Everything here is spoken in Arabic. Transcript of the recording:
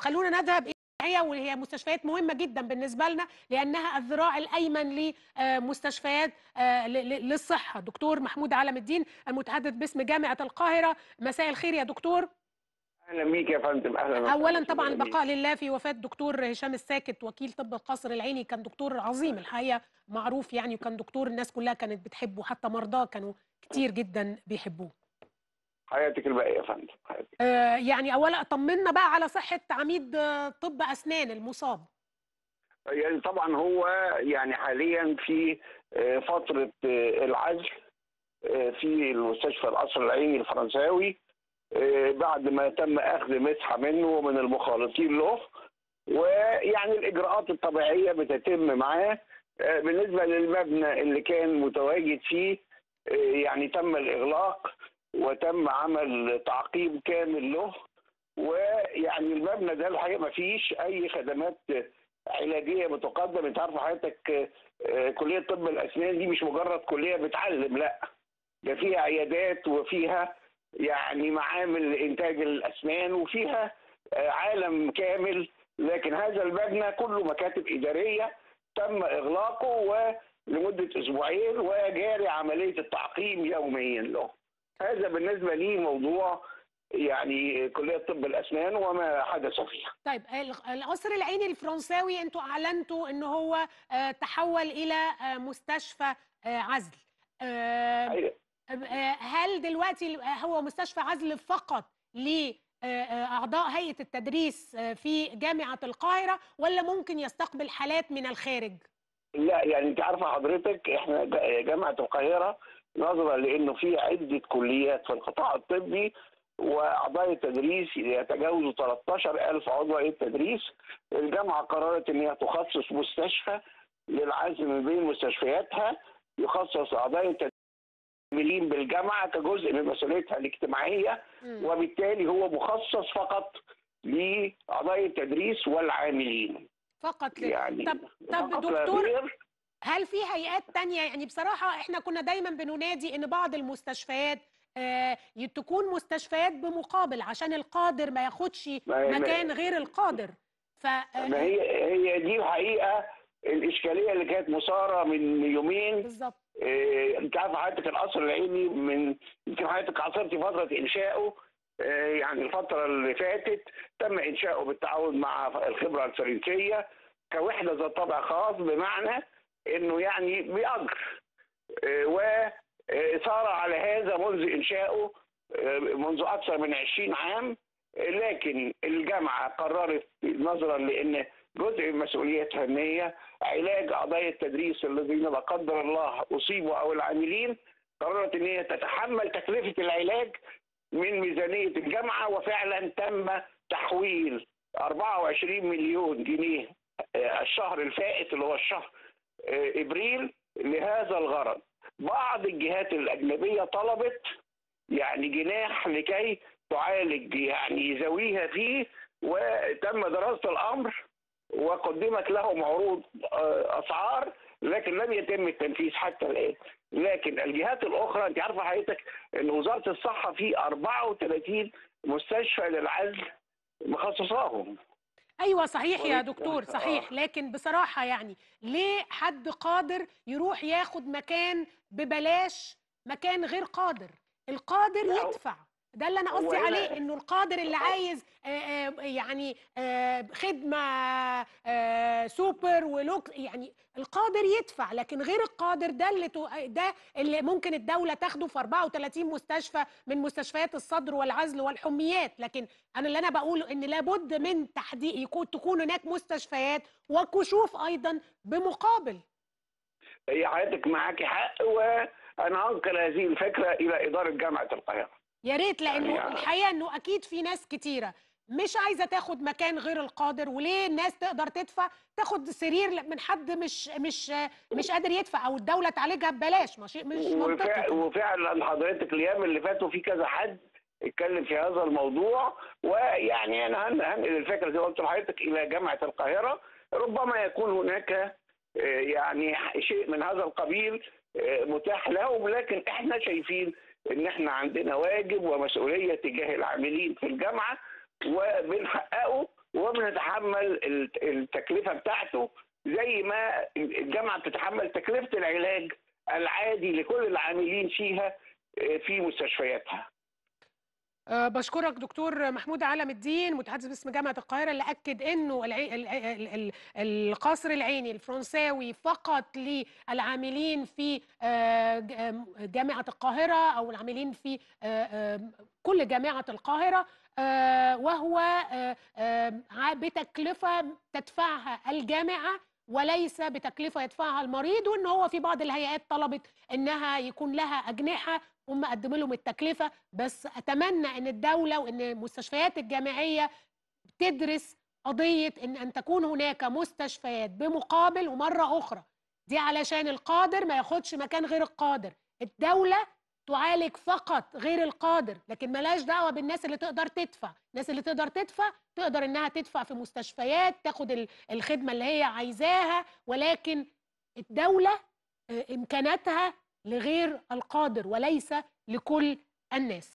خلونا نذهب إلى الجامعية، وهي مستشفيات مهمة جدا بالنسبة لنا لأنها الذراع الأيمن لمستشفيات للصحة. دكتور محمود علم الدين المتحدث باسم جامعة القاهرة، مساء الخير يا دكتور. اهلا بيك يا فندم. اهلا. اولا طبعا البقاء لله في وفاه الدكتور هشام الساكت وكيل طب القصر العيني، كان دكتور عظيم الحقيقه، معروف يعني، وكان دكتور الناس كلها كانت بتحبه، حتى مرضاه كانوا كتير جدا بيحبوه. حياتك الباقيه يا فندم، حياتك. يعني اولا طمنا بقى على صحه عميد طب اسنان المصاب. يعني طبعا هو يعني حاليا في فتره العزل في المستشفى القصر العيني الفرنساوي بعد ما تم اخذ مسحه منه ومن المخالطين له، ويعني الاجراءات الطبيعيه بتتم معاه. بالنسبه للمبنى اللي كان متواجد فيه يعني تم الاغلاق وتم عمل تعقيم كامل له، ويعني المبنى ده الحقيقه ما فيش اي خدمات علاجيه بتقدم. انت عارف حضرتك كليه طب الاسنان دي مش مجرد كليه بتعلم، لا ده فيها عيادات وفيها يعني معامل انتاج الاسنان وفيها عالم كامل، لكن هذا المبنى كله مكاتب اداريه تم اغلاقه لمده اسبوعين وجاري عمليه التعقيم يوميا له. هذا بالنسبه لي موضوع يعني كليه طب الاسنان وما حدث فيها. طيب القصر العيني الفرنساوي انتوا اعلنتوا ان هو تحول الى مستشفى عزل. هل دلوقتي هو مستشفى عزل فقط لأعضاء هيئة التدريس في جامعة القاهرة، ولا ممكن يستقبل حالات من الخارج؟ لا يعني انت عارفة حضرتك احنا جامعة القاهرة نظرا لانه في عدة كليات في القطاع الطبي واعضاء التدريس يتجاوزوا 13,000 عضو هيئة تدريس، الجامعة قررت ان هي تخصص مستشفى للعزل من بين مستشفياتها، يخصص اعضاء التدريس بالجامعه كجزء من مسؤوليتها الاجتماعيه، وبالتالي هو مخصص فقط لاعضاء التدريس والعاملين فقط. يعني طب دكتور، هل في هيئات تانية؟ يعني بصراحه احنا كنا دايما بننادي ان بعض المستشفيات تكون مستشفيات بمقابل عشان القادر ما ياخدش مكان غير القادر. هي دي الحقيقه الاشكاليه اللي كانت مثاره من يومين بالظبط. انت عارف حضرتك القصر العيني من يمكن حضرتك عاصرتي فتره انشائه، يعني الفتره اللي فاتت تم انشائه بالتعاون مع الخبره الفرنسيه كوحده ذات طابع خاص، بمعنى انه يعني باجر، وصار على هذا منذ انشائه منذ اكثر من 20 عام، لكن الجامعه قررت نظرا لان جزء من مسؤوليتها ان هي علاج اعضاء التدريس الذين لا قدر الله اصيبوا او العاملين، قررت ان هي تتحمل تكلفه العلاج من ميزانيه الجامعه، وفعلا تم تحويل 24 مليون جنيه الشهر الفائت اللي هو الشهر ابريل لهذا الغرض. بعض الجهات الاجنبيه طلبت يعني جناح لكي تعالج يعني ذويها فيه، وتم دراسه الامر وقدمت لهم عروض اسعار، لكن لم يتم التنفيذ حتى الان. لكن الجهات الاخرى انت عارفه حضرتك ان وزاره الصحه في 34 مستشفى للعزل مخصصاهم. ايوه صحيح يا دكتور، صحيح. لكن بصراحه يعني ليه حد قادر يروح ياخد مكان ببلاش مكان غير قادر؟ القادر يدفع، ده اللي انا قصدي عليه، انه القادر اللي عايز يعني خدمه سوبر ولوكس، يعني القادر يدفع، لكن غير القادر ده اللي ممكن الدوله تاخده في 34 مستشفى من مستشفيات الصدر والعزل والحميات. لكن انا اللي انا بقوله ان لابد من تحديد تكون هناك مستشفيات وكشوف ايضا بمقابل. هي حضرتك معاكي حق، وانا انقل هذه الفكره الى اداره جامعه القاهره. يا ريت، لانه يعني الحقيقه انه اكيد في ناس كتيره مش عايزه تاخد مكان غير القادر، وليه الناس تقدر تدفع تاخد سرير من حد مش قادر يدفع، او الدوله تعالجها ببلاش، مش منطقي. وفعلا حضرتك الايام اللي فاتوا في كذا حد اتكلم في هذا الموضوع، ويعني انا هنقل الفكره زي ما قلت لحضرتك الى جامعه القاهره، ربما يكون هناك يعني شيء من هذا القبيل متاح لهم، لكن احنا شايفين ان احنا عندنا واجب ومسؤوليه تجاه العاملين في الجامعه وبنحققه، وبنتحمل التكلفة بتاعته زي ما الجامعة بتتحمل تكلفة العلاج العادي لكل العاملين فيها في مستشفياتها. بشكرك دكتور محمود علم الدين متحدث باسم جامعة القاهرة، اللي أكد أنه القصر العيني الفرنساوي فقط للعاملين في جامعة القاهرة أو العاملين في كل جامعة القاهرة، وهو بتكلفة تدفعها الجامعة وليس بتكلفة يدفعها المريض، وأن هو في بعض الهيئات طلبت أنها يكون لها أجنحة هم قدموا لهم التكلفة. بس أتمنى أن الدولة وأن المستشفيات الجامعية تدرس قضية أن تكون هناك مستشفيات بمقابل. ومرة أخرى دي علشان القادر ما ياخدش مكان غير القادر، الدولة تعالج فقط غير القادر، لكن ملاش دعوة بالناس اللي تقدر تدفع. الناس اللي تقدر تدفع تقدر أنها تدفع في مستشفيات تاخد الخدمة اللي هي عايزاها، ولكن الدولة إمكاناتها لغير القادر وليس لكل الناس.